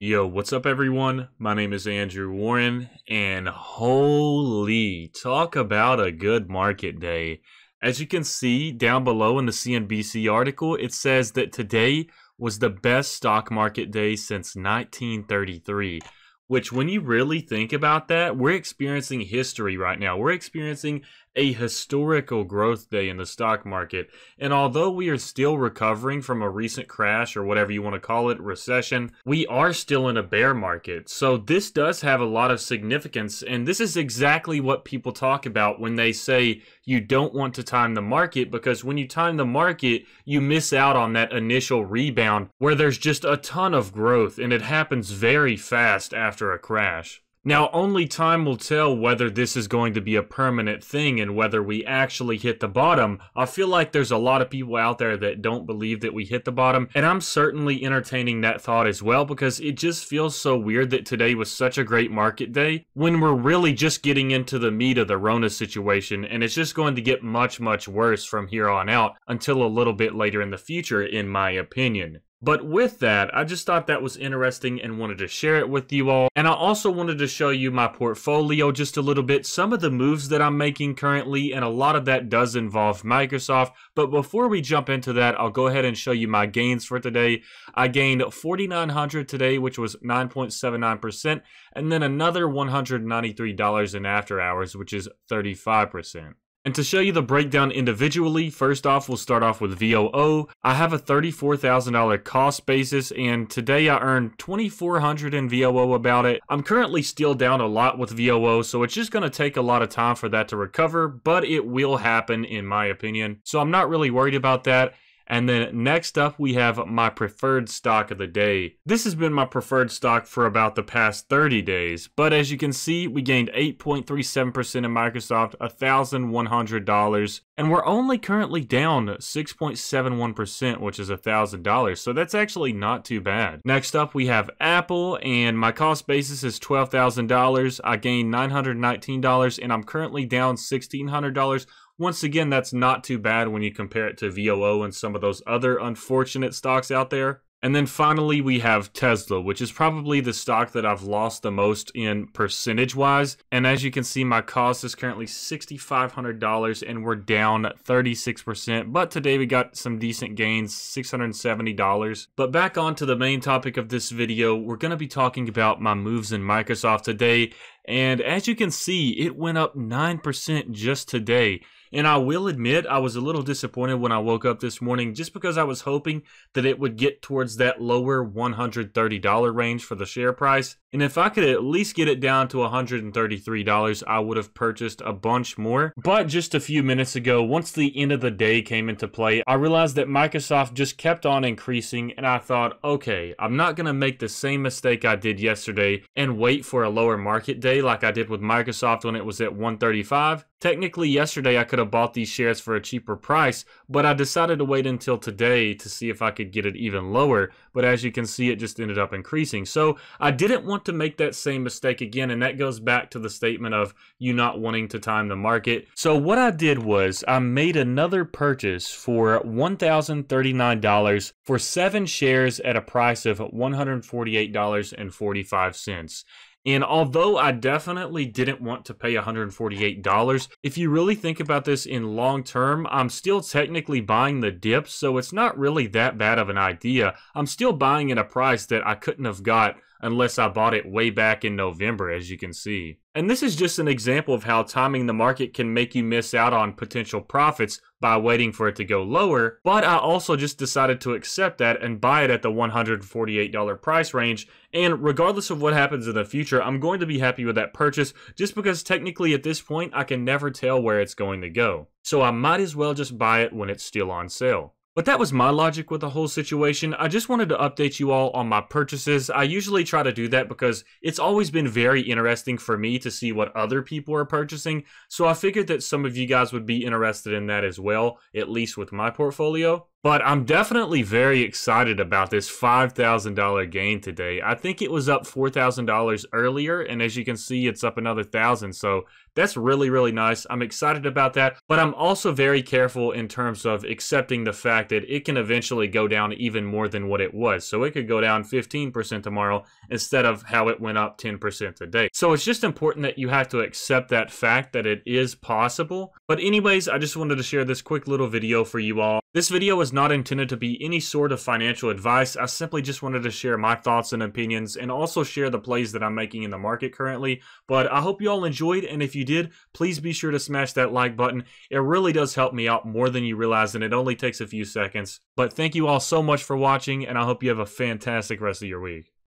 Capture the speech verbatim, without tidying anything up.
Yo, what's up everyone? My name is Andrew Warren, and holy, talk about a good market day. As you can see down below in the C N B C article, it says that today was the best stock market day since nineteen thirty-three, which when you really think about that, we're experiencing history right now. We're experiencing a historical growth day in the stock market. And although we are still recovering from a recent crash or whatever you want to call it, recession, we are still in a bear market. So this does have a lot of significance. And this is exactly what people talk about when they say you don't want to time the market, because when you time the market, you miss out on that initial rebound where there's just a ton of growth and it happens very fast after a crash. Now, only time will tell whether this is going to be a permanent thing and whether we actually hit the bottom. I feel like there's a lot of people out there that don't believe that we hit the bottom, and I'm certainly entertaining that thought as well, because it just feels so weird that today was such a great market day when we're really just getting into the meat of the Rona situation, and it's just going to get much, much worse from here on out until a little bit later in the future, in my opinion. But with that, I just thought that was interesting and wanted to share it with you all. And I also wanted to show you my portfolio just a little bit, some of the moves that I'm making currently, and a lot of that does involve Microsoft. But before we jump into that, I'll go ahead and show you my gains for today. I gained forty-nine hundred dollars today, which was nine point seven nine percent, and then another one hundred ninety-three dollars in after hours, which is thirty-five percent. And to show you the breakdown individually, first off, we'll start off with V O O. I have a thirty-four thousand dollar cost basis, and today I earned twenty-four hundred dollars in V O O about it. I'm currently still down a lot with V O O, so it's just going to take a lot of time for that to recover, but it will happen in my opinion. So I'm not really worried about that. And then next up, we have my preferred stock of the day. This has been my preferred stock for about the past thirty days. But as you can see, we gained eight point three seven percent in Microsoft, one thousand one hundred dollars. And we're only currently down six point seven one percent, which is one thousand dollars. So that's actually not too bad. Next up, we have Apple, and my cost basis is twelve thousand dollars. I gained nine hundred nineteen dollars, and I'm currently down one thousand six hundred dollars. Once again, that's not too bad when you compare it to V O O and some of those other unfortunate stocks out there. And then finally, we have Tesla, which is probably the stock that I've lost the most in percentage-wise. And as you can see, my cost is currently six thousand five hundred dollars, and we're down thirty-six percent. But today we got some decent gains, six hundred seventy dollars. But back on to the main topic of this video, we're going to be talking about my moves in Microsoft today. And as you can see, it went up nine percent just today. And I will admit, I was a little disappointed when I woke up this morning, just because I was hoping that it would get towards that lower one hundred thirty dollar range for the share price. And if I could at least get it down to one hundred thirty-three dollars, I would have purchased a bunch more. But just a few minutes ago, once the end of the day came into play, I realized that Microsoft just kept on increasing, and I thought, okay, I'm not going to make the same mistake I did yesterday and wait for a lower market day like I did with Microsoft when it was at one thirty-five. Technically, yesterday I could have bought these shares for a cheaper price, but I decided to wait until today to see if I could get it even lower. But as you can see, it just ended up increasing. So I didn't want to make that same mistake again, and that goes back to the statement of you not wanting to time the market. So what I did was I made another purchase for one thousand thirty-nine dollars for seven shares at a price of one hundred forty-eight dollars and forty-five cents. And although I definitely didn't want to pay one hundred forty-eight dollars, if you really think about this in long term, I'm still technically buying the dip, so it's not really that bad of an idea. I'm still buying at a price that I couldn't have got unless I bought it way back in November, as you can see. And this is just an example of how timing the market can make you miss out on potential profits by waiting for it to go lower. But I also just decided to accept that and buy it at the one hundred forty-eight dollar price range. And regardless of what happens in the future, I'm going to be happy with that purchase, just because technically at this point, I can never tell where it's going to go. So I might as well just buy it when it's still on sale. But that was my logic with the whole situation. I just wanted to update you all on my purchases. I usually try to do that because it's always been very interesting for me to see what other people are purchasing. So I figured that some of you guys would be interested in that as well, at least with my portfolio. But I'm definitely very excited about this five thousand dollar gain today. I think it was up four thousand dollars earlier, and as you can see, it's up another one thousand dollars. So that's really, really nice. I'm excited about that, but I'm also very careful in terms of accepting the fact that it can eventually go down even more than what it was. So it could go down fifteen percent tomorrow instead of how it went up ten percent today. So it's just important that you have to accept that fact that it is possible. But anyways, I just wanted to share this quick little video for you all. This video was not intended to be any sort of financial advice. I simply just wanted to share my thoughts and opinions and also share the plays that I'm making in the market currently. But I hope you all enjoyed, and if you did, please be sure to smash that like button. It really does help me out more than you realize, and it only takes a few seconds. But thank you all so much for watching, and I hope you have a fantastic rest of your week.